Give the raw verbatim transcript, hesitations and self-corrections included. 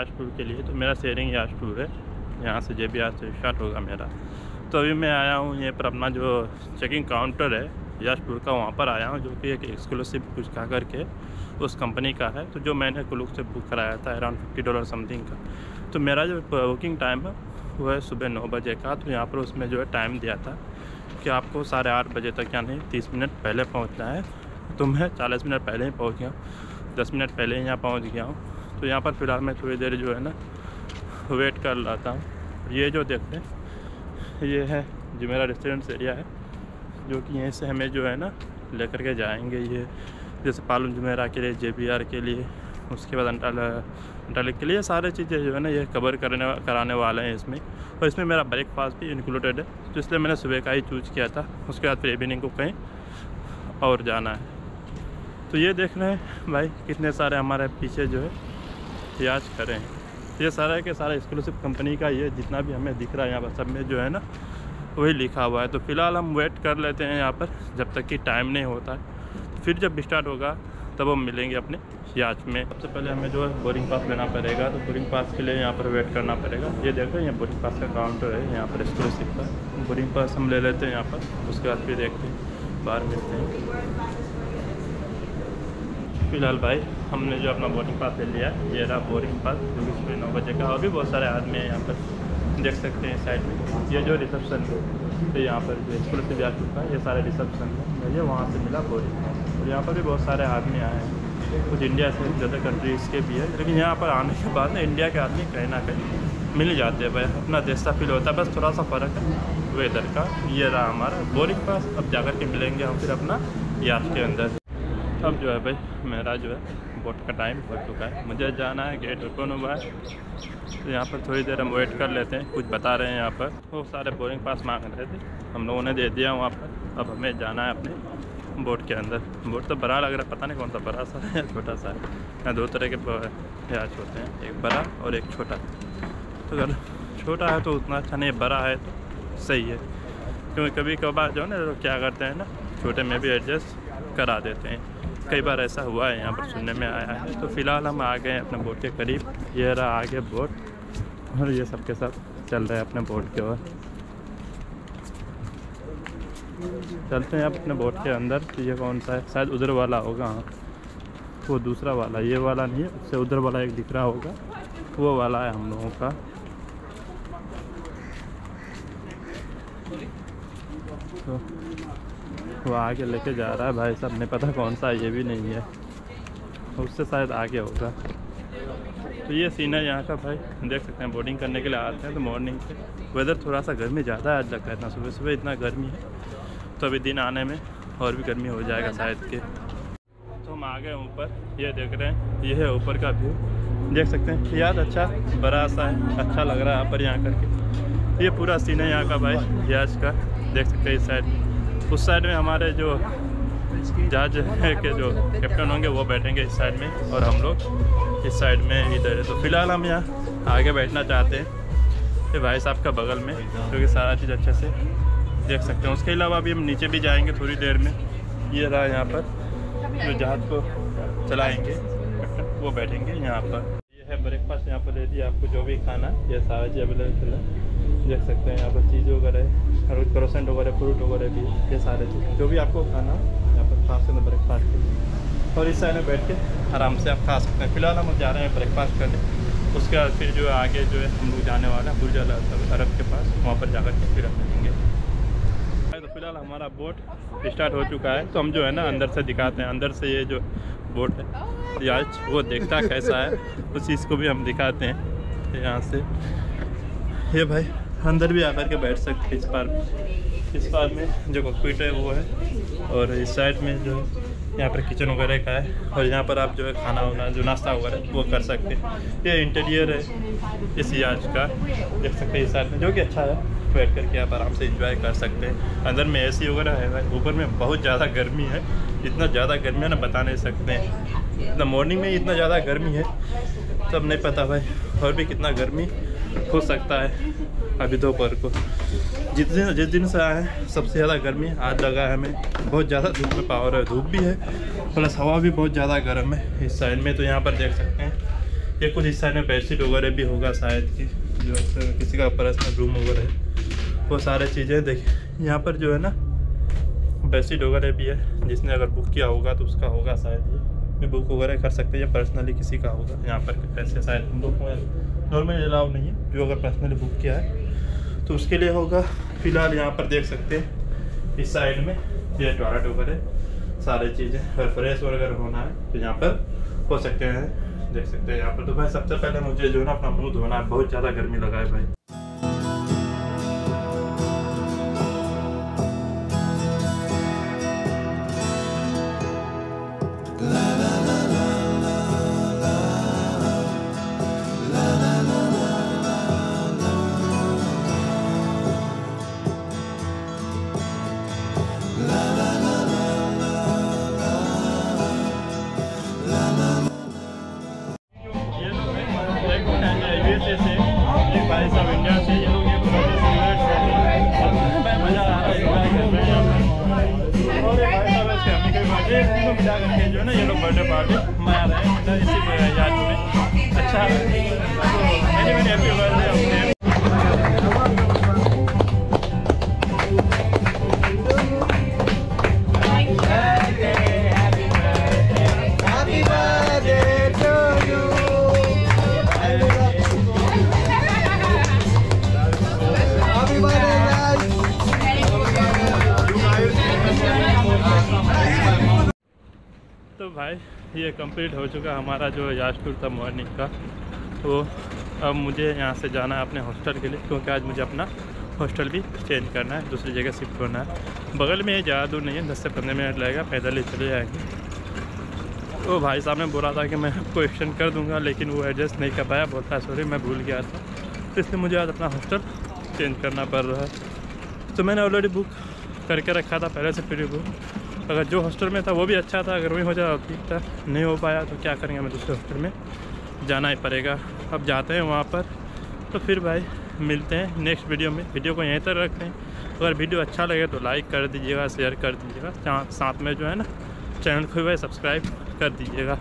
याशपुर के लिए, तो मेरा शेयरिंग याशपुर है, यहाँ से जे बी आर से स्टार्ट होगा मेरा। तो अभी मैं आया हूँ यहाँ पर, अपना जो चेकिंग काउंटर है याशपुर का, वहाँ पर आया हूँ, जो कि एक एक्सक्लूसिव कुछ का करके उस कंपनी का है, तो जो मैंने कुलूक से बुक कराया था अराउंड फिफ्टी डॉलर समथिंग का। तो मेरा जो बुकिंग टाइम है वो है सुबह नौ बजे का, तो यहाँ पर उसमें जो है टाइम दिया था कि आपको साढ़े आठ बजे तक यानी तीस मिनट पहले पहुँचना है। तो मैं चालीस मिनट पहले ही पहुँच गया हूँ, दस मिनट पहले ही यहाँ पहुँच गया हूँ। तो यहाँ पर फ़िलहाल मैं थोड़ी देर जो है ना वेट कर लाता हूँ। ये जो देखते हैं ये है जो मेरा रेस्टोरेंट्स एरिया है, जो कि यहीं से हमें जो है ना लेकर के जाएंगे, ये जैसे पालम जुमेरा के लिए, जे बी आर के लिए, उसके बाद अंटालिक के लिए, सारे चीज़ें जो है ना ये कवर करने कराने वाले हैं इसमें। और इसमें मेरा ब्रेकफास्ट भी इंक्लूडेड है, तो इसलिए मैंने सुबह का ही चूज़ किया था। उसके बाद फिर इवनिंग को कहीं और जाना है। तो ये देख रहे हैं भाई कितने सारे हमारे पीछे जो है याद करें, ये सारा के सारा एक्सक्लूसिव कंपनी का, ये जितना भी हमें दिख रहा है यहाँ पर सब में जो है ना वही लिखा हुआ है। तो फ़िलहाल हम वेट कर लेते हैं यहाँ पर जब तक कि टाइम नहीं होता है, फिर जब स्टार्ट होगा तब हम मिलेंगे अपने याच में। सबसे पहले हमें जो है बोर्डिंग पास लेना पड़ेगा, तो बोर्डिंग पास के लिए यहाँ पर वेट करना पड़ेगा। ये देखो यहाँ बोर्डिंग पास का काउंटर है, यहाँ पर एक्सक्लूसिव का बोर्डिंग पास हम ले लेते हैं यहाँ पर, उसके बाद फिर देखते हैं बाहर मिलते हैं। फिलहाल भाई हमने जो अपना बोर्डिंग पास ले लिया, ये रहा बोर्डिंग पास जो कि सुबह नौ बजे का। और भी बहुत सारे आदमी हैं यहाँ पर, देख सकते हैं साइड में। ये जो रिसेप्शन है, तो यहाँ पर जो स्कूल से जा चुका है, ये सारे रिसेप्शन है, मुझे वहाँ से मिला बोर्डिंग पास। और यहाँ पर भी बहुत सारे आदमी आए हैं, कुछ इंडिया से ज़्यादा कंट्रीज़ के भी है, लेकिन यहाँ पर आने के बाद ना इंडिया के आदमी कहीं ना कहीं मिल जाते हैं भाई, अपना देश का फील होता है। बस थोड़ा सा फ़र्क है वेदर का। ये रहा हमारा बोर्डिंग पास, अब जा कर के मिलेंगे हम फिर अपना याच के अंदर। अब जो है भाई मेरा जो है बोट का टाइम हो चुका है, मुझे जाना है, गेट ओपन हुआ है, तो यहाँ पर थोड़ी देर हम वेट कर लेते हैं। कुछ बता रहे हैं यहाँ पर, वो सारे बोर्डिंग पास मांग रहे थे, हम लोगों ने दे दिया वहाँ पर। अब हमें जाना है अपने बोट के अंदर। बोट तो बड़ा लग रहा है, पता नहीं कौन सा बड़ा सा है छोटा सा है। यहाँ दो तरह के याच होते हैं, एक बड़ा और एक छोटा। तो अगर छोटा है तो उतना अच्छा नहीं, बड़ा है तो सही है, क्योंकि कभी कभार जो है ना क्या करते हैं ना छोटे में भी एडजस्ट करा देते हैं, कई बार ऐसा हुआ है यहाँ पर सुनने में आया है। तो फिलहाल हम आ गए अपने बोट के करीब, ये रहा आगे बोट, और ये सब के सब चल रहे हैं अपने बोट के ओर। चलते हैं अब अपने बोट के अंदर। तो ये कौन सा है, शायद उधर वाला होगा, हाँ वो दूसरा वाला, ये वाला नहीं है, उससे उधर वाला एक दिख रहा होगा, वो वाला है हम लोगों का। तो वो आगे लेके जा रहा है भाई साहब, नहीं पता कौन सा, ये भी नहीं है, उससे शायद आगे होगा। तो ये सीन है यहाँ का भाई, देख सकते हैं। बोर्डिंग करने के लिए आते हैं तो मॉर्निंग से, वेदर थोड़ा सा गर्मी ज़्यादा है आज लगता है, इतना सुबह सुबह इतना गर्मी है, तो अभी दिन आने में और भी गर्मी हो जाएगा शायद के। तो हम आ गए ऊपर, ये देख रहे हैं, ये है ऊपर का व्यू, देख सकते हैं। याद अच्छा बड़ा सा है, अच्छा लग रहा है यहाँ पर, यहाँ करके ये पूरा सीन है यहाँ का भाई याच का, देख सकते हैं। इस साइड उस साइड में हमारे जो जहाज के जो कैप्टन होंगे वो बैठेंगे इस साइड में, और हम लोग इस साइड में इधर है। तो फिलहाल हम यहाँ आगे बैठना चाहते हैं ये भाई साहब का बगल में, क्योंकि सारा चीज़ अच्छे से देख सकते हैं। उसके अलावा अभी हम नीचे भी जाएंगे थोड़ी देर में। ये रहा यहाँ पर जो जहाज को चलाएँगे कैप्टन, वो बैठेंगे यहाँ पर। ये है ब्रेकफास्ट, यहाँ पर रेडी, आपको जो भी खाना ये सारा चीज़ अवेलेबल है, देख सकते हैं। यहाँ पर चीज़ वगैरह और क्रोसेंट वगैरह, फ्रूट वगैरह भी, ये सारे चीज़ जो भी आपको खाना यहाँ पर खा सकते हैं ब्रेकफास्ट के लिए। और इस साइड में बैठ के आराम से आप खा सकते हैं। फिलहाल हम जा रहे हैं ब्रेकफास्ट करने, उसके बाद फिर जो आगे जो है हम लोग जाने वाले हैं बुर्ज अल अरब के पास, वहाँ पर जा कर के फिर हम मिलेंगे। तो फिलहाल हमारा बोट स्टार्ट हो चुका है, तो हम जो है ना अंदर से दिखाते हैं, अंदर से ये जो बोट है याच वो देखता कैसा है उस चीज़ को भी हम दिखाते हैं। यहाँ से ये भाई अंदर भी आकर के बैठ सकते हैं। इस पार इस पार में जो कॉकपीट है वो है, और इस साइड में जो यहाँ पर किचन वगैरह का है, और यहाँ पर आप जो है खाना वाना जो नाश्ता वगैरह वो कर सकते हैं। ये इंटीरियर है इस याच का, देख सकते हैं इस साइड में, जो कि अच्छा है, बैठ करके आप आराम से इंजॉय कर सकते हैं। अंदर में ए सी वगैरह है भाई, ऊपर में बहुत ज़्यादा गर्मी है, इतना ज़्यादा गर्मी है ना बता नहीं सकते हैं। इतना मॉर्निंग में इतना ज़्यादा गर्मी है तब नहीं पता भाई, और भी कितना गर्मी हो सकता है। अभी दोपहर को जिस दिन जिस दिन से आए हैं सबसे ज़्यादा गर्मी आज लगा है हमें, बहुत ज़्यादा धूप में पावर है, धूप भी है प्लस हवा भी बहुत ज़्यादा गर्म है इस साइड में। तो यहाँ पर देख सकते हैं ये कुछ हिस्सा में बेडशीट वगैरह भी होगा शायद कि जो तो किसी का पर्सनल रूम वगैरह है, वो सारे चीज़ें देखिए यहाँ पर जो है ना बेडशीट वगैरह भी है, जिसने अगर बुक किया होगा तो उसका होगा शायद, ये बुक वगैरह कर सकते हैं या पर्सनली किसी का होगा। यहाँ पर ऐसे शायद हम लोग नॉर्मल अलाउ नहीं है, जो अगर पर्सनली बुक किया है तो उसके लिए होगा। फिलहाल यहाँ पर देख सकते हैं इस साइड में ये टॉयलेट वगैरह सारी चीज़ें, और फ्रेश वगैरह होना है तो यहाँ पर हो सकते हैं, देख सकते हैं यहाँ पर। तो भाई सबसे पहले मुझे जो है ना अपना मुँह धोना है, बहुत ज़्यादा गर्मी लगा है भाई। तो भाई ये कंप्लीट हो चुका हमारा जो याश टूर था मॉर्निंग का। तो अब मुझे यहाँ से जाना है अपने हॉस्टल के लिए, क्योंकि आज मुझे अपना हॉस्टल भी चेंज करना है, दूसरी जगह शिफ्ट होना है। बगल में ये ज़्यादा दूर नहीं है, दस से पंद्रह मिनट लगेगा, पैदल ही चले जाएंगे। तो भाई साहब ने बोला था कि मैं आपको एक्सटेंड कर दूँगा, लेकिन वो एडजस्ट नहीं कर पाया, बोलता सॉरी मैं भूल गया था, तो इसलिए मुझे आज अपना हॉस्टल चेंज करना पड़ रहा है। तो मैंने ऑलरेडी बुक करके रखा था पहले से प्री बुक, अगर जो हॉस्टल में था वो भी अच्छा था, अगर वही हो जाए ठीक था, नहीं हो पाया तो क्या करेंगे, हमें दूसरे हॉस्टल में जाना ही पड़ेगा। अब जाते हैं वहाँ पर, तो फिर भाई मिलते हैं नेक्स्ट वीडियो में। वीडियो को यहीं तक रखते हैं, अगर वीडियो अच्छा लगे तो लाइक कर दीजिएगा, शेयर कर दीजिएगा, साथ में जो है ना चैनल को भी सब्सक्राइब कर दीजिएगा।